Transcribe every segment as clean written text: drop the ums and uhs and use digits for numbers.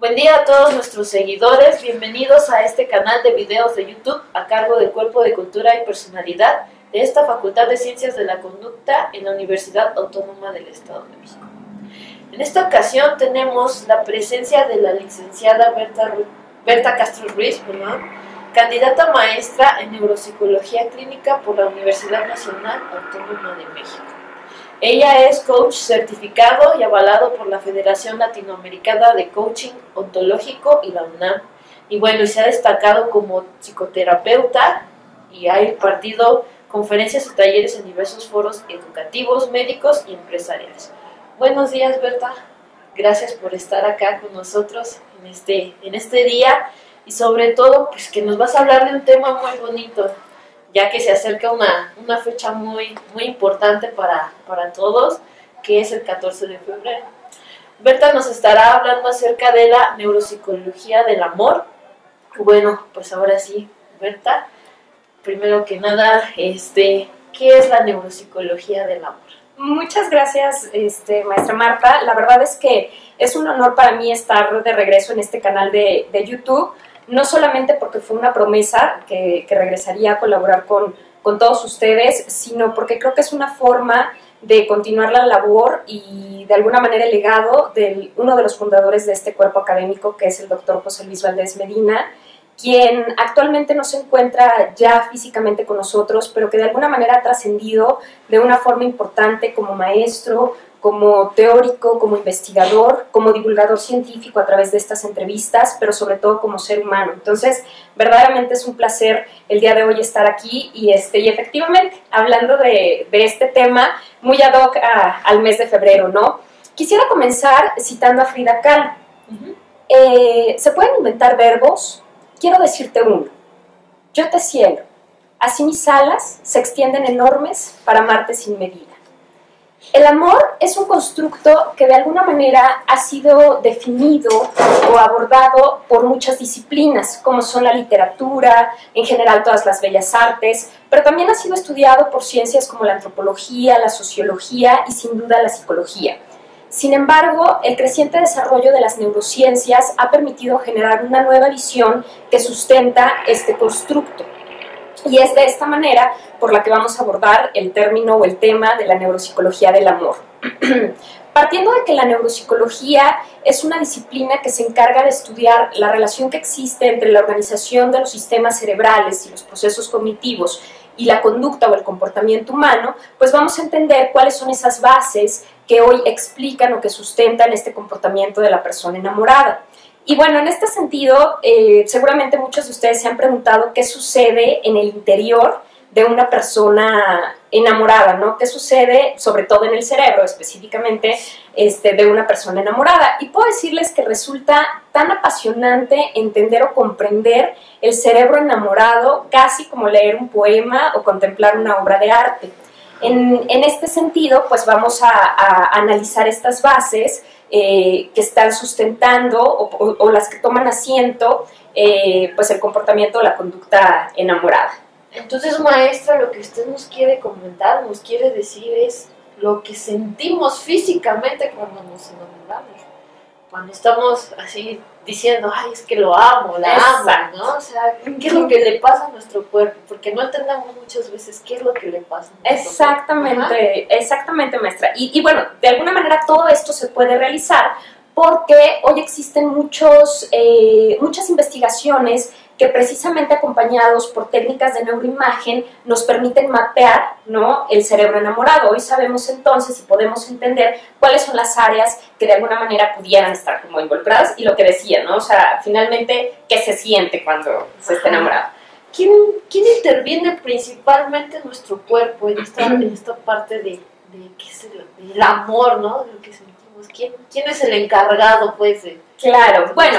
Buen día a todos nuestros seguidores, bienvenidos a este canal de videos de YouTube a cargo del Cuerpo de Cultura y Personalidad de esta Facultad de Ciencias de la Conducta en la Universidad Autónoma del Estado de México. En esta ocasión tenemos la presencia de la licenciada Bertha Castro Ruiz, candidata maestra en Neuropsicología Clínica por la Universidad Nacional Autónoma de México. Ella es coach certificado y avalado por la Federación Latinoamericana de Coaching Ontológico y la UNAM. Y bueno, se ha destacado como psicoterapeuta y ha impartido conferencias y talleres en diversos foros educativos, médicos y empresariales. Buenos días, Bertha. Gracias por estar acá con nosotros en este día y sobre todo pues, que nos vas a hablar de un tema muy bonito, ya que se acerca una fecha muy importante para todos, que es el 14 de febrero. Bertha nos estará hablando acerca de la neuropsicología del amor. Bueno, pues ahora sí, Bertha, primero que nada, ¿qué es la neuropsicología del amor? Muchas gracias, maestra Marta. La verdad es que es un honor para mí estar de regreso en este canal de YouTube, no solamente porque fue una promesa que regresaría a colaborar con todos ustedes, sino porque creo que es una forma de continuar la labor y de alguna manera el legado de uno de los fundadores de este cuerpo académico, que es el doctor José Luis Valdés Medina, quien actualmente no se encuentra ya físicamente con nosotros, pero que de alguna manera ha trascendido de una forma importante como maestro, como teórico, como investigador, como divulgador científico a través de estas entrevistas, pero sobre todo como ser humano. Entonces, verdaderamente es un placer el día de hoy estar aquí y efectivamente hablando de este tema muy ad hoc al mes de febrero, ¿no? Quisiera comenzar citando a Frida Kahlo. ¿Se pueden inventar verbos? Quiero decirte uno. Yo te cielo, así mis alas se extienden enormes para amarte sin medida. El amor es un constructo que de alguna manera ha sido definido o abordado por muchas disciplinas, como son la literatura, en general todas las bellas artes, pero también ha sido estudiado por ciencias como la antropología, la sociología y sin duda la psicología. Sin embargo, el creciente desarrollo de las neurociencias ha permitido generar una nueva visión que sustenta este constructo. Y es de esta manera por la que vamos a abordar el término o el tema de la neuropsicología del amor. Partiendo de que la neuropsicología es una disciplina que se encarga de estudiar la relación que existe entre la organización de los sistemas cerebrales y los procesos cognitivos y la conducta o el comportamiento humano, pues vamos a entender cuáles son esas bases que hoy explican o que sustentan este comportamiento de la persona enamorada. Y bueno, en este sentido, seguramente muchos de ustedes se han preguntado qué sucede en el interior de una persona enamorada, ¿no? ¿Qué sucede, sobre todo en el cerebro, específicamente de una persona enamorada? Y puedo decirles que resulta tan apasionante entender o comprender el cerebro enamorado, casi como leer un poema o contemplar una obra de arte. En este sentido, pues vamos a analizar estas bases que están sustentando o las que toman asiento pues el comportamiento o la conducta enamorada. Entonces, maestra, lo que usted nos quiere comentar, nos quiere decir es lo que sentimos físicamente cuando nos enamoramos, cuando estamos así diciendo, ay, es que lo amo, la amo, ¿no? O sea, ¿qué es lo que le pasa a nuestro cuerpo? Porque no entendemos muchas veces qué es lo que le pasa a nuestro cuerpo. Exactamente, maestra. Y bueno, de alguna manera todo esto se puede realizar porque hoy existen muchas investigaciones que precisamente acompañados por técnicas de neuroimagen nos permiten mapear, ¿no?, el cerebro enamorado. Hoy sabemos entonces y podemos entender cuáles son las áreas que de alguna manera pudieran estar como involucradas y lo que decía, ¿no? O sea, finalmente, ¿qué se siente cuando se está enamorado? ¿Quién interviene principalmente en nuestro cuerpo, en esta parte del amor, ¿no?, de lo que sentimos? ¿Quién es el encargado, pues? Claro, bueno.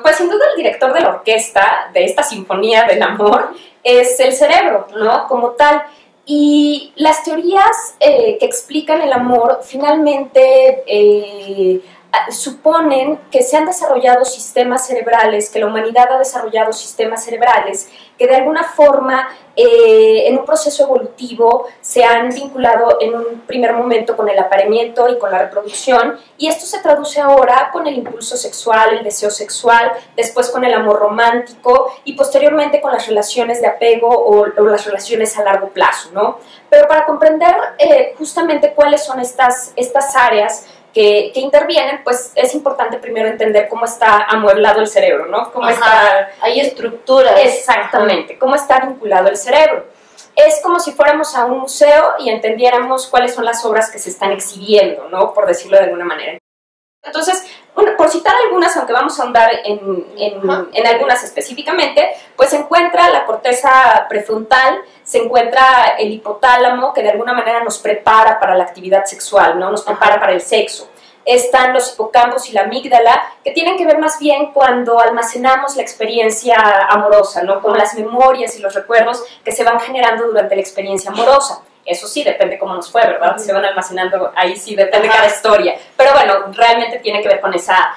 Pues sin duda el director de la orquesta, de esta sinfonía del amor, es el cerebro, ¿no?, como tal. Y las teorías que explican el amor finalmente suponen que se han desarrollado sistemas cerebrales, que la humanidad ha desarrollado sistemas cerebrales, que de alguna forma en un proceso evolutivo se han vinculado en un primer momento con el apareamiento y con la reproducción, y esto se traduce ahora con el impulso sexual, el deseo sexual, después con el amor romántico y posteriormente con las relaciones de apego o las relaciones a largo plazo, ¿no? Pero para comprender justamente cuáles son estas áreas que intervienen, pues es importante primero entender cómo está amueblado el cerebro, ¿no? Cómo está, hay estructuras. Exactamente, cómo está vinculado el cerebro. Es como si fuéramos a un museo y entendiéramos cuáles son las obras que se están exhibiendo, ¿no? Por decirlo de alguna manera. Entonces, bueno, por citar algunas, aunque vamos a ahondar en algunas específicamente, pues se encuentra la corteza prefrontal, se encuentra el hipotálamo, que de alguna manera nos prepara para la actividad sexual, ¿no? Nos prepara para el sexo. Están los hipocampos y la amígdala, que tienen que ver más bien cuando almacenamos la experiencia amorosa, ¿no? Con las memorias y los recuerdos que se van generando durante la experiencia amorosa. Eso sí, depende cómo nos fue, ¿verdad? Se van almacenando, ahí sí, depende cada historia. Pero bueno, realmente tiene que ver con esa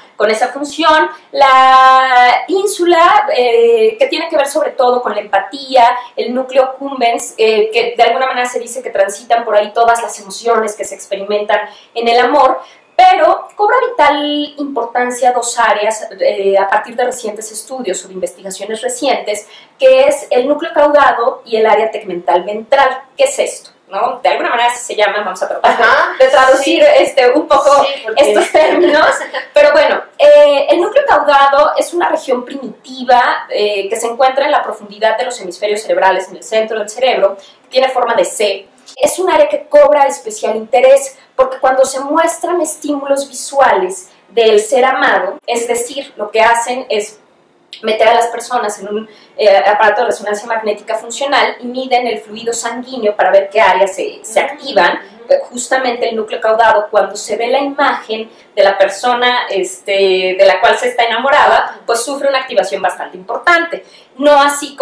función. La ínsula, que tiene que ver sobre todo con la empatía, el núcleo cumbens, que de alguna manera se dice que transitan por ahí todas las emociones que se experimentan en el amor. Pero cobra vital importancia dos áreas a partir de recientes estudios o de investigaciones recientes, que es el núcleo caudado y el área tegmental ventral. ¿Qué es esto? ¿No? De alguna manera se llaman, vamos a tratar de traducir un poco estos términos, pero bueno, el núcleo caudado es una región primitiva que se encuentra en la profundidad de los hemisferios cerebrales, en el centro del cerebro, tiene forma de C. Es un área que cobra especial interés porque cuando se muestran estímulos visuales del ser amado, es decir, lo que hacen es meter a las personas en un aparato de resonancia magnética funcional y miden el fluido sanguíneo para ver qué áreas se activan, justamente el núcleo caudado, cuando se ve la imagen de la persona de la cual se está enamorada, pues sufre una activación bastante importante. No así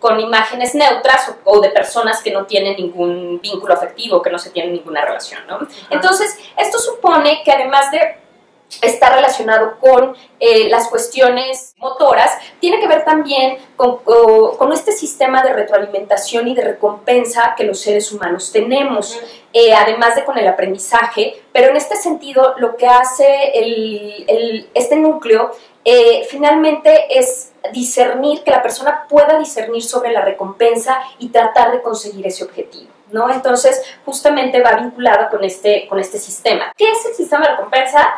con imágenes neutras o de personas que no tienen ningún vínculo afectivo, que no se tienen ninguna relación, ¿no? Entonces, esto supone que además de está relacionado con las cuestiones motoras, tiene que ver también con este sistema de retroalimentación y de recompensa que los seres humanos tenemos, además de con el aprendizaje, pero en este sentido lo que hace este núcleo finalmente es discernir, que la persona pueda discernir sobre la recompensa y tratar de conseguir ese objetivo, ¿no? Entonces justamente va vinculado con este sistema. ¿Qué es el sistema de recompensa?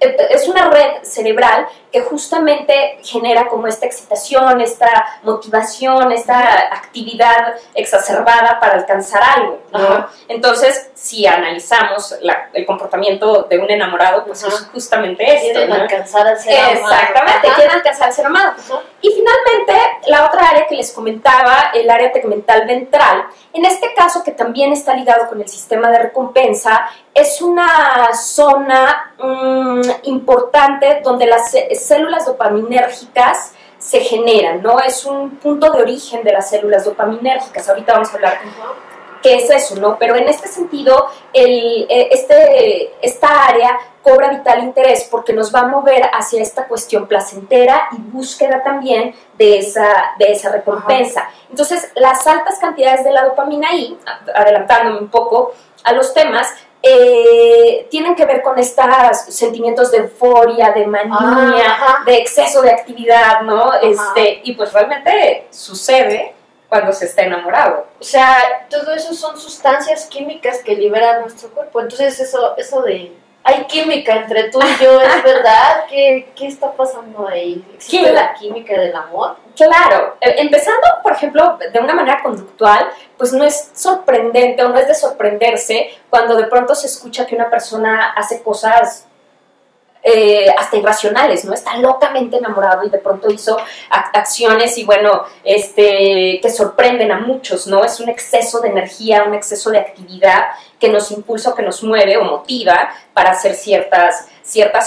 Es una red cerebral que justamente genera como esta excitación, esta motivación, esta actividad exacerbada para alcanzar algo, ¿no? Entonces, si analizamos el comportamiento de un enamorado, pues es justamente esto. Quieren alcanzar al ser amado. Exactamente, quieren alcanzar al ser amado. Y finalmente, la otra área que les comentaba, el área tegmental ventral, en este caso que también está ligado con el sistema de recompensa, es una zona importante donde las células dopaminérgicas se generan, ¿no? Es un punto de origen de las células dopaminérgicas. Ahorita vamos a hablar qué es eso, ¿no? Pero en este sentido, esta área cobra vital interés porque nos va a mover hacia esta cuestión placentera y búsqueda también de esa recompensa. Ajá. Entonces, las altas cantidades de la dopamina ahí, adelantándome un poco a los temas, tienen que ver con estos sentimientos de euforia, de manía, de exceso de actividad, ¿no? Y pues realmente sucede cuando se está enamorado. O sea, todo eso son sustancias químicas que libera nuestro cuerpo. Entonces eso de hay química entre tú y yo, ¿es verdad? ¿Qué está pasando ahí? ¿Existe la química del amor? Claro, empezando, por ejemplo, de una manera conductual, pues no es sorprendente o no es de sorprenderse cuando de pronto se escucha que una persona hace cosas hasta irracionales, ¿no? Está locamente enamorado y de pronto hizo acciones y bueno, que sorprenden a muchos, ¿no? Es un exceso de energía, un exceso de actividad que nos impulsa, que nos mueve o motiva para hacer ciertas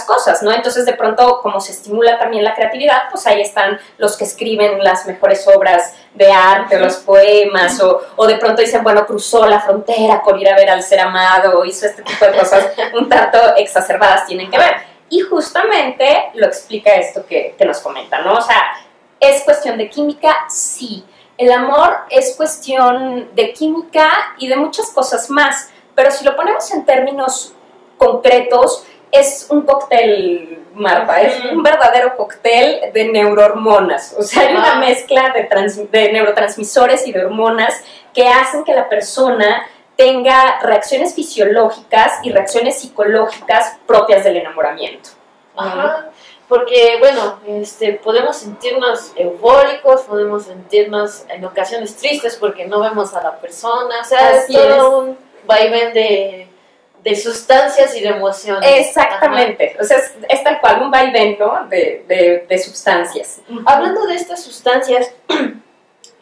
cosas, ¿no? Entonces, de pronto, como se estimula también la creatividad, pues ahí están los que escriben las mejores obras de arte, los poemas, o de pronto dicen, bueno, cruzó la frontera por ir a ver al ser amado, hizo este tipo de cosas un tanto exacerbadas, tienen que ver. Y justamente lo explica esto que nos comenta, ¿no? O sea, ¿es cuestión de química? Sí. El amor es cuestión de química y de muchas cosas más, pero si lo ponemos en términos concretos, es un cóctel, Marta, es un verdadero cóctel de neurohormonas. O sea, hay una mezcla de neurotransmisores y de hormonas que hacen que la persona tenga reacciones fisiológicas y reacciones psicológicas propias del enamoramiento. Ajá, porque bueno, podemos sentirnos eufóricos, podemos sentirnos en ocasiones tristes porque no vemos a la persona, o sea, es todo un vaivén de sustancias y de emociones. Exactamente. Ajá. O sea, es tal cual un vaivén, ¿no? De sustancias. Hablando de estas sustancias,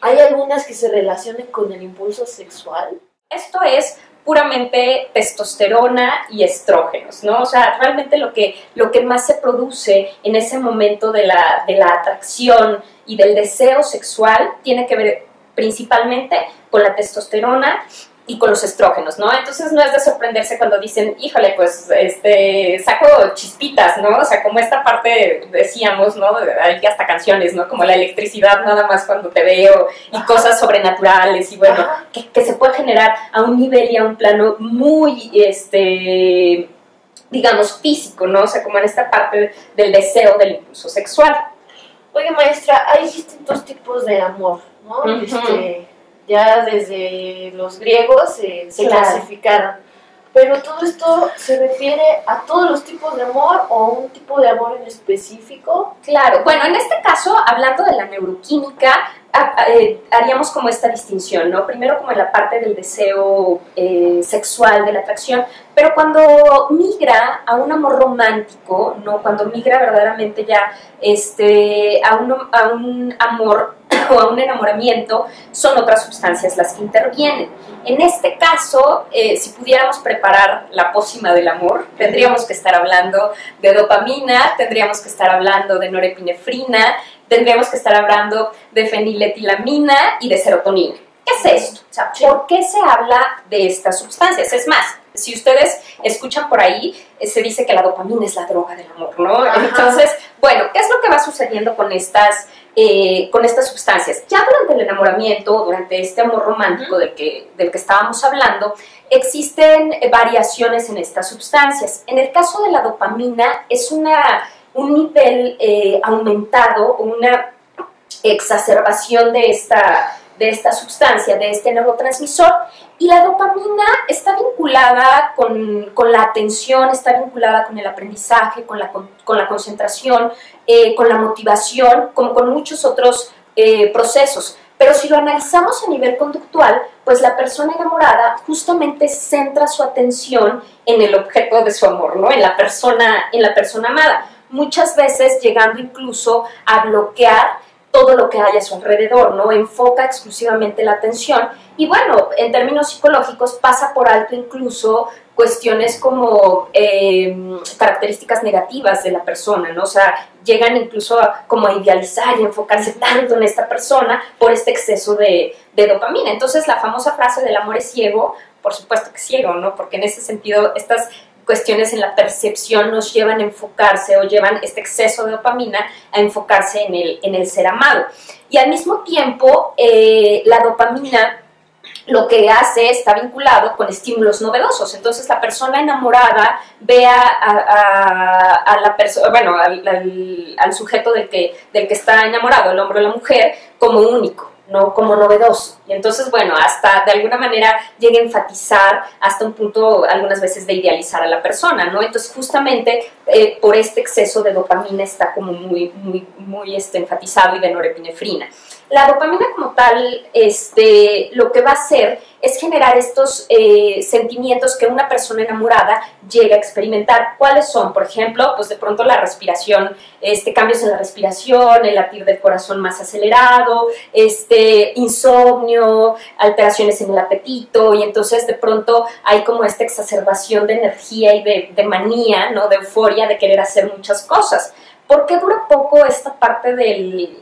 ¿hay algunas que se relacionen con el impulso sexual? Esto es puramente testosterona y estrógenos, ¿no? O sea, realmente lo que más se produce en ese momento de la atracción y del deseo sexual tiene que ver principalmente con la testosterona y con los estrógenos, ¿no? Entonces no es de sorprenderse cuando dicen, híjole, pues saco chispitas, ¿no? O sea, como esta parte decíamos, ¿no? Hay hasta canciones, ¿no? Como la electricidad nada más cuando te veo y cosas sobrenaturales y bueno, que se puede generar a un nivel y a un plano muy, digamos, físico, ¿no? O sea, como en esta parte del deseo, del impulso sexual. Oye, maestra, hay distintos tipos de amor, ¿no? Uh-huh. Ya desde los griegos se clasificaron. Pero todo esto se refiere a todos los tipos de amor o a un tipo de amor en específico. Claro, bueno, en este caso, hablando de la neuroquímica, haríamos como esta distinción, ¿no? Primero como en la parte del deseo sexual, de la atracción, pero cuando migra a un amor romántico, ¿no? Cuando migra verdaderamente ya a un amor o a un enamoramiento, son otras sustancias las que intervienen. En este caso, si pudiéramos preparar la pócima del amor, tendríamos que estar hablando de dopamina, tendríamos que estar hablando de norepinefrina, tendríamos que estar hablando de feniletilamina y de serotonina. ¿Qué es esto? O sea, ¿por qué se habla de estas sustancias? Es más, si ustedes escuchan por ahí, se dice que la dopamina es la droga del amor, ¿no? Ajá. Entonces, bueno, ¿qué es lo que va sucediendo con estas sustancias? Ya durante el enamoramiento, durante este amor romántico del que estábamos hablando, existen variaciones en estas sustancias. En el caso de la dopamina, es un nivel aumentado, una exacerbación de esta sustancia, de este neurotransmisor, y la dopamina está vinculada con la atención, está vinculada con el aprendizaje, con la concentración, con la motivación, como con muchos otros procesos. Pero si lo analizamos a nivel conductual, pues la persona enamorada justamente centra su atención en el objeto de su amor, ¿no? En la persona amada, muchas veces llegando incluso a bloquear todo lo que hay a su alrededor, ¿no? Enfoca exclusivamente la atención y bueno, en términos psicológicos pasa por alto incluso cuestiones como características negativas de la persona, ¿no? O sea, llegan incluso como a idealizar y enfocarse tanto en esta persona por este exceso de dopamina. Entonces la famosa frase del amor es ciego, por supuesto que es ciego, ¿no? Porque en ese sentido estas cuestiones en la percepción nos llevan a enfocarse o llevan este exceso de dopamina a enfocarse en el ser amado. Y al mismo tiempo, la dopamina lo que hace está vinculado con estímulos novedosos. Entonces, la persona enamorada ve a la persona, bueno, al sujeto del que está enamorado, el hombre o la mujer, como único, ¿no? Como novedoso. Y entonces, bueno, hasta de alguna manera llega a enfatizar hasta un punto algunas veces de idealizar a la persona, ¿no? Entonces, justamente por este exceso de dopamina está como muy enfatizado y de norepinefrina. La dopamina como tal, lo que va a hacer es generar estos sentimientos que una persona enamorada llega a experimentar. ¿Cuáles son? Por ejemplo, pues de pronto la respiración, cambios en la respiración, el latir del corazón más acelerado, insomnio, alteraciones en el apetito, y entonces de pronto hay como esta exacerbación de energía y de manía, ¿no? De euforia, de querer hacer muchas cosas. ¿Por qué dura poco esta parte del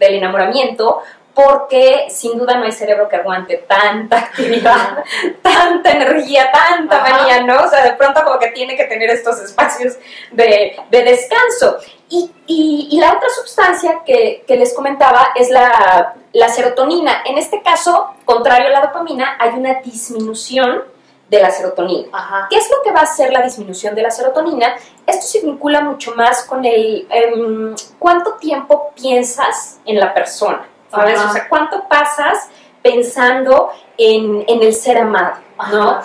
enamoramiento? porque sin duda no hay cerebro que aguante tanta actividad, tanta energía, tanta manía, ¿no? O sea, de pronto como que tiene que tener estos espacios de descanso. Y la otra sustancia que les comentaba es la serotonina. En este caso, contrario a la dopamina, hay una disminución de la serotonina. Ajá. ¿Qué es lo que va a hacer la disminución de la serotonina? Esto se vincula mucho más con el cuánto tiempo piensas en la persona. ¿Sabes? O sea, ¿cuánto pasas pensando en el ser amado? ¿No?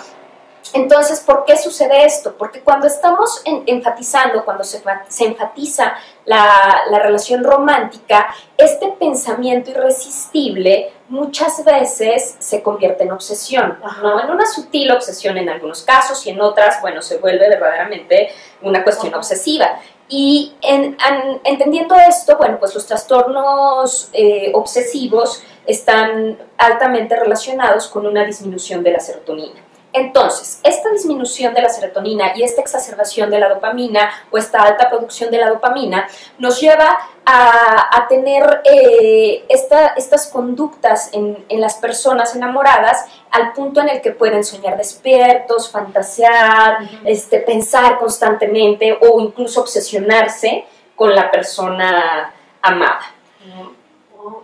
Entonces, ¿por qué sucede esto? Porque cuando estamos enfatizando, cuando se enfatiza la relación romántica, este pensamiento irresistible muchas veces se convierte en obsesión, ¿no? En una sutil obsesión en algunos casos y en otras, bueno, se vuelve verdaderamente una cuestión obsesiva. Y entendiendo esto, bueno, pues los trastornos obsesivos están altamente relacionados con una disminución de la serotonina. Entonces, esta disminución de la serotonina y esta exacerbación de la dopamina o esta alta producción de la dopamina nos lleva a tener estas conductas en las personas enamoradas al punto en el que pueden soñar despiertos, fantasear, pensar constantemente o incluso obsesionarse con la persona amada.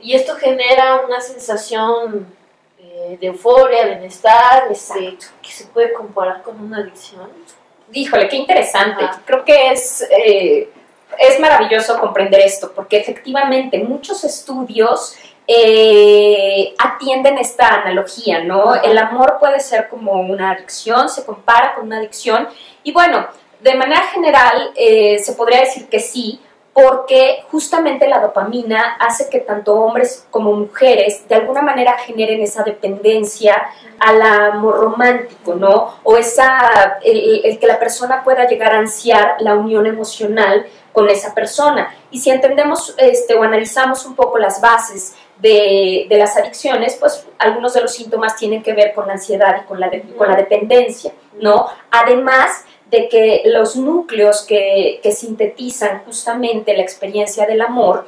Y esto genera una sensación de euforia, bienestar, que se puede comparar con una adicción. Híjole, qué interesante. Creo que es maravilloso comprender esto, porque efectivamente muchos estudios atienden esta analogía, ¿no? El amor puede ser como una adicción, se compara con una adicción, y bueno, de manera general se podría decir que sí, porque justamente la dopamina hace que tanto hombres como mujeres de alguna manera generen esa dependencia al amor romántico, ¿no? O el que la persona pueda llegar a ansiar la unión emocional con esa persona. Y si entendemos o analizamos un poco las bases de las adicciones, pues algunos de los síntomas tienen que ver con la ansiedad y con la dependencia, ¿no? Además de que los núcleos que sintetizan justamente la experiencia del amor,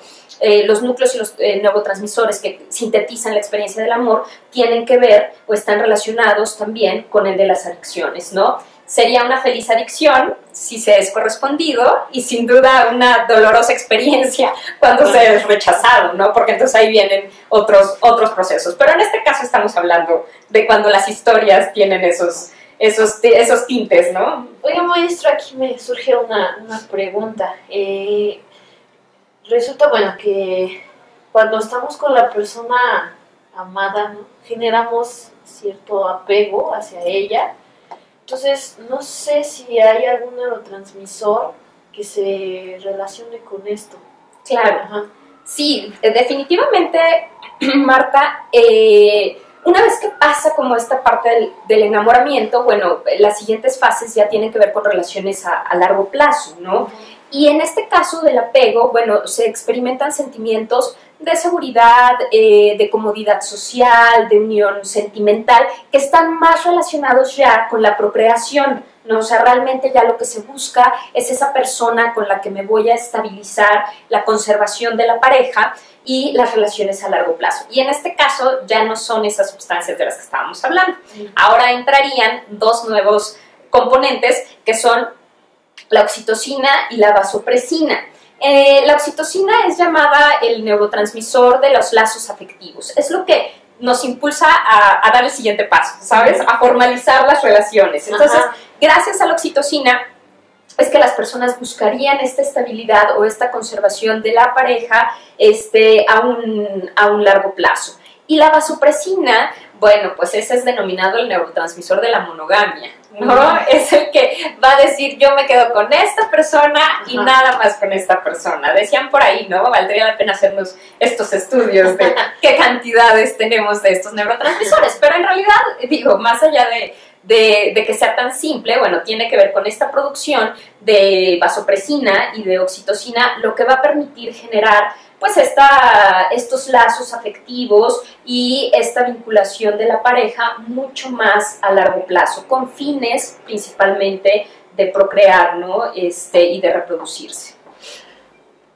los núcleos y los neurotransmisores que sintetizan la experiencia del amor tienen que ver o están relacionados también con el de las adicciones, ¿no? Sería una feliz adicción si se es correspondido y sin duda una dolorosa experiencia cuando se es rechazado, ¿no? Porque entonces ahí vienen otros procesos. Pero en este caso estamos hablando de cuando las historias tienen esos tintes, ¿no? Oiga, maestro, aquí me surge una pregunta. Resulta, bueno, que cuando estamos con la persona amada, ¿no?, generamos cierto apego hacia ella. Entonces, no sé si hay algún neurotransmisor que se relacione con esto. Claro. Sí, definitivamente, Marta, una vez que pasa como esta parte del enamoramiento, bueno, las siguientes fases ya tienen que ver con relaciones a largo plazo, ¿no? Y en este caso del apego, bueno, se experimentan sentimientos de seguridad, de comodidad social, de unión sentimental, que están más relacionados ya con la procreación, ¿no? O sea, realmente ya lo que se busca es esa persona con la que me voy a estabilizar, la conservación de la pareja y las relaciones a largo plazo. Y en este caso ya no son esas sustancias de las que estábamos hablando. Ahora entrarían dos nuevos componentes que son la oxitocina y la vasopresina. La oxitocina es llamada el neurotransmisor de los lazos afectivos. Es lo que nos impulsa a dar el siguiente paso, ¿sabes? A formalizar las relaciones. Entonces, gracias a la oxitocina es que las personas buscarían esta estabilidad o esta conservación de la pareja a un largo plazo. Y la vasopresina, bueno, pues ese es denominado el neurotransmisor de la monogamia, ¿no? Es el que va a decir, yo me quedo con esta persona y nada más con esta persona. Decían por ahí, ¿no? Valdría la pena hacernos estos estudios de qué cantidades tenemos de estos neurotransmisores. Pero en realidad, digo, más allá de que sea tan simple, bueno, tiene que ver con esta producción de vasopresina y de oxitocina, lo que va a permitir generar pues estos lazos afectivos y esta vinculación de la pareja mucho más a largo plazo, con fines principalmente de procrear, ¿no? Y de reproducirse.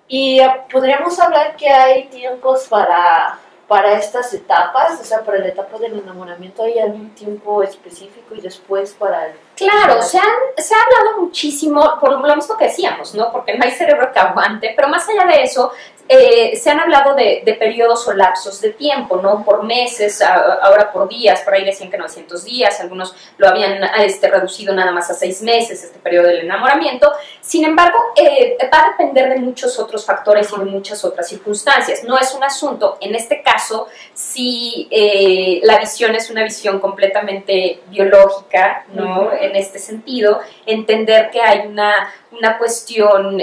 Y podríamos hablar que hay tiempos para para estas etapas, o sea, para la etapa del enamoramiento hay algún tiempo específico y después para el... Claro, se ha hablado muchísimo, por lo mismo que decíamos, ¿no? Porque no hay cerebro que aguante, pero más allá de eso, se han hablado de periodos o lapsos de tiempo, ¿no? Por meses, ahora por días, por ahí decían que 900 días, algunos lo habían reducido nada más a 6 meses, este periodo del enamoramiento. Sin embargo, va a depender de muchos otros factores y de muchas otras circunstancias. No es un asunto, en este caso, si la visión es una visión completamente biológica, ¿no? Uh-huh. En este sentido, entender que hay una cuestión,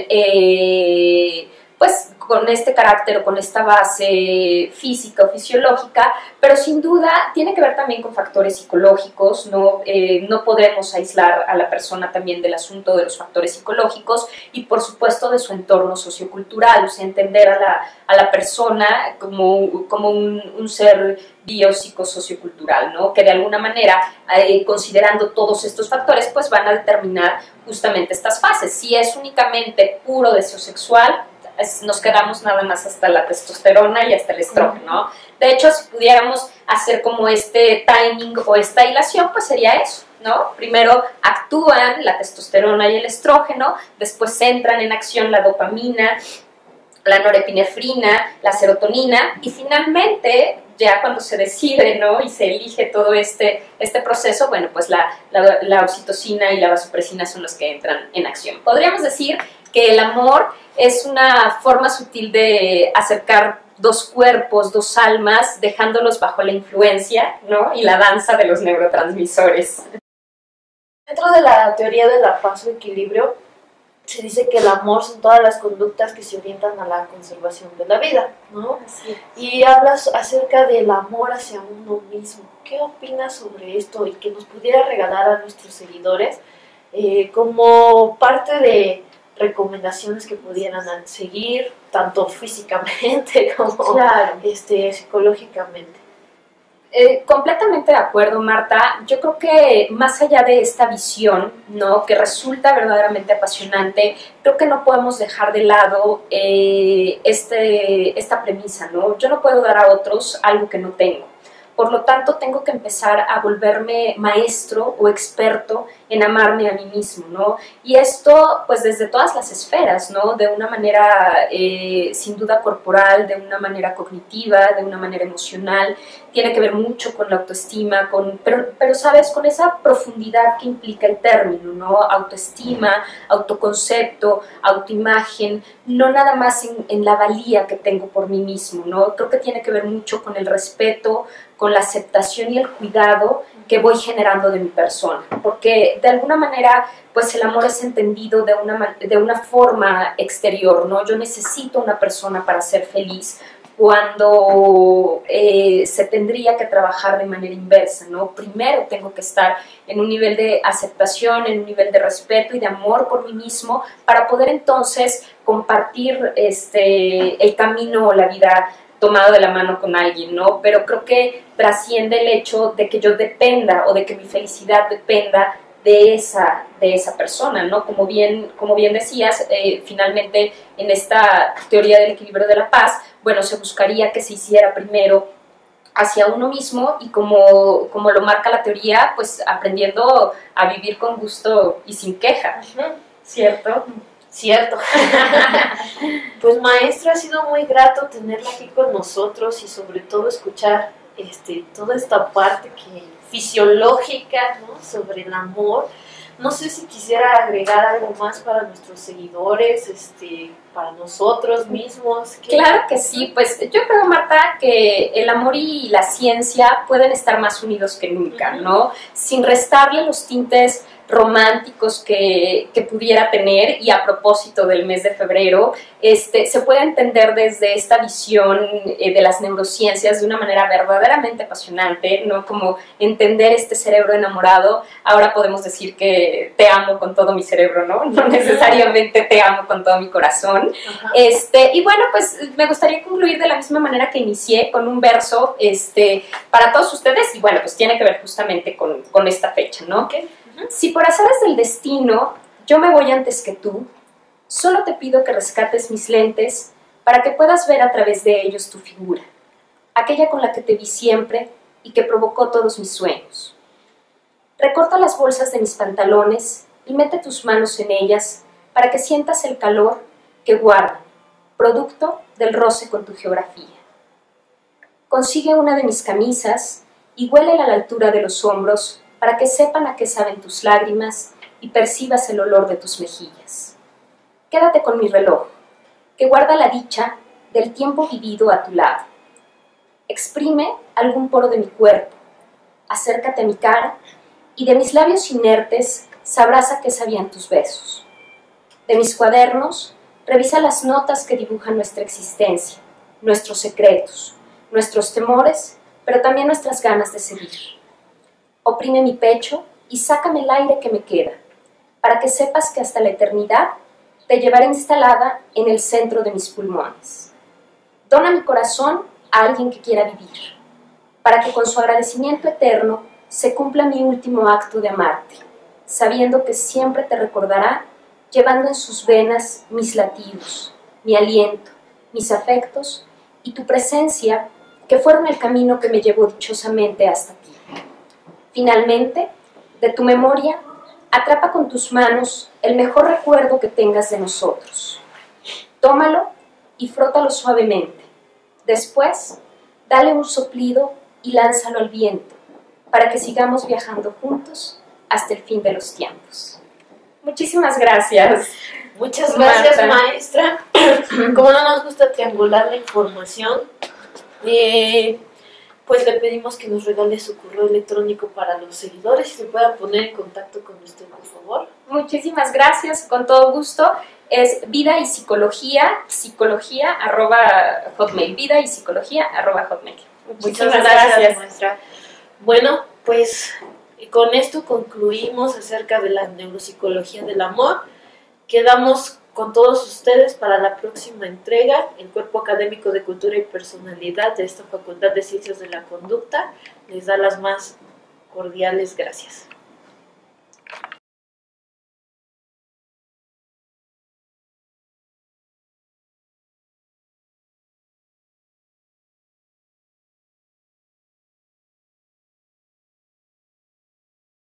pues, con este carácter o con esta base física o fisiológica, pero sin duda tiene que ver también con factores psicológicos, ¿no? No podremos aislar a la persona también del asunto de los factores psicológicos y por supuesto de su entorno sociocultural, o sea, entender a la persona como un ser biopsicosociocultural, ¿no? Que de alguna manera, considerando todos estos factores, pues van a determinar justamente estas fases. Si es únicamente puro deseo sexual, nos quedamos nada más hasta la testosterona y hasta el estrógeno, ¿no? De hecho, si pudiéramos hacer como este timing o esta hilación, pues sería eso, ¿no? Primero actúan la testosterona y el estrógeno, después entran en acción la dopamina, la norepinefrina, la serotonina y finalmente, ya cuando se decide, ¿no? Y se elige todo este proceso, bueno, pues la oxitocina y la vasopresina son los que entran en acción. Podríamos decir que el amor es una forma sutil de acercar dos cuerpos, dos almas, dejándolos bajo la influencia, ¿no? Y la danza de los neurotransmisores. Dentro de la teoría de la paz o equilibrio, se dice que el amor son todas las conductas que se orientan a la conservación de la vida, ¿no? Así es. Y hablas acerca del amor hacia uno mismo. ¿Qué opinas sobre esto y que nos pudiera regalar a nuestros seguidores como parte de recomendaciones que pudieran seguir, tanto físicamente como claro, psicológicamente? Completamente de acuerdo, Marta. Yo creo que más allá de esta visión, ¿no? Que resulta verdaderamente apasionante, creo que no podemos dejar de lado esta premisa, ¿no? Yo no puedo dar a otros algo que no tengo. Por lo tanto, tengo que empezar a volverme maestro o experto en amarme a mí mismo, ¿no? Y esto, pues, desde todas las esferas, ¿no? De una manera, sin duda, corporal, de una manera cognitiva, de una manera emocional. Tiene que ver mucho con la autoestima, pero, ¿sabes? Con esa profundidad que implica el término, ¿no? Autoestima, autoconcepto, autoimagen, no nada más en la valía que tengo por mí mismo, ¿no? Creo que tiene que ver mucho con el respeto, con la aceptación y el cuidado que voy generando de mi persona, porque de alguna manera, pues el amor es entendido de una forma exterior, ¿no? Yo necesito una persona para ser feliz, cuando se tendría que trabajar de manera inversa, ¿no? Primero tengo que estar en un nivel de aceptación, en un nivel de respeto y de amor por mí mismo, para poder entonces compartir el camino o la vida tomado de la mano con alguien, ¿no? Pero creo que trasciende el hecho de que yo dependa o de que mi felicidad dependa de esa persona, ¿no? Como bien decías, finalmente en esta teoría del equilibrio de la paz, bueno, se buscaría que se hiciera primero hacia uno mismo y como lo marca la teoría, pues aprendiendo a vivir con gusto y sin queja, ¿cierto? Cierto. Pues maestra, ha sido muy grato tenerla aquí con nosotros y sobre todo escuchar toda esta parte que fisiológica, ¿no? Sobre el amor. No sé si quisiera agregar algo más para nuestros seguidores, para nosotros mismos. ¿Qué? Claro que sí, pues yo creo, Marta, que el amor y la ciencia pueden estar más unidos que nunca, ¿no? Sin restarle los tintes románticos que pudiera tener, y a propósito del mes de febrero, se puede entender desde esta visión de las neurociencias de una manera verdaderamente apasionante, ¿no? Como entender este cerebro enamorado. Ahora podemos decir que te amo con todo mi cerebro, ¿no? No necesariamente te amo con todo mi corazón. Y bueno, pues me gustaría concluir de la misma manera que inicié, con un verso para todos ustedes, y bueno, pues tiene que ver justamente con esta fecha, ¿no? Okay. Si por azares del destino yo me voy antes que tú, solo te pido que rescates mis lentes para que puedas ver a través de ellos tu figura. aquella con la que te vi siempre y que provocó todos mis sueños. Recorta las bolsas de mis pantalones y mete tus manos en ellas para que sientas el calor que guardan, producto del roce con tu geografía. Consigue una de mis camisas y huélela a la altura de los hombros para que sepan a qué saben tus lágrimas y percibas el olor de tus mejillas. Quédate con mi reloj, que guarda la dicha del tiempo vivido a tu lado. Exprime algún poro de mi cuerpo, acércate a mi cara y de mis labios inertes sabrás a qué sabían tus besos. De mis cuadernos, revisa las notas que dibujan nuestra existencia, nuestros secretos, nuestros temores, pero también nuestras ganas de seguir. Oprime mi pecho y sácame el aire que me queda, para que sepas que hasta la eternidad te llevaré instalada en el centro de mis pulmones. Dona mi corazón a alguien que quiera vivir, para que con su agradecimiento eterno se cumpla mi último acto de amarte, sabiendo que siempre te recordará, llevando en sus venas mis latidos, mi aliento, mis afectos y tu presencia, que fueron el camino que me llevó dichosamente hasta ti. Finalmente, de tu memoria, atrapa con tus manos el mejor recuerdo que tengas de nosotros. Tómalo y frótalo suavemente. Después, dale un soplido y lánzalo al viento, para que sigamos viajando juntos hasta el fin de los tiempos. Muchísimas gracias. Muchas gracias, maestra. Como no nos gusta triangular la información, pues le pedimos que nos regale su correo electrónico para los seguidores y se pueda poner en contacto con usted, por favor. Muchísimas gracias, con todo gusto. Es vidaypsicología@hotmail. vidaypsicología@hotmail. Muchísimas gracias, maestra. Bueno, pues con esto concluimos acerca de la neuropsicología del amor. Quedamos con todos ustedes para la próxima entrega. El Cuerpo Académico de Cultura y Personalidad de esta Facultad de Ciencias de la Conducta les da las más cordiales gracias.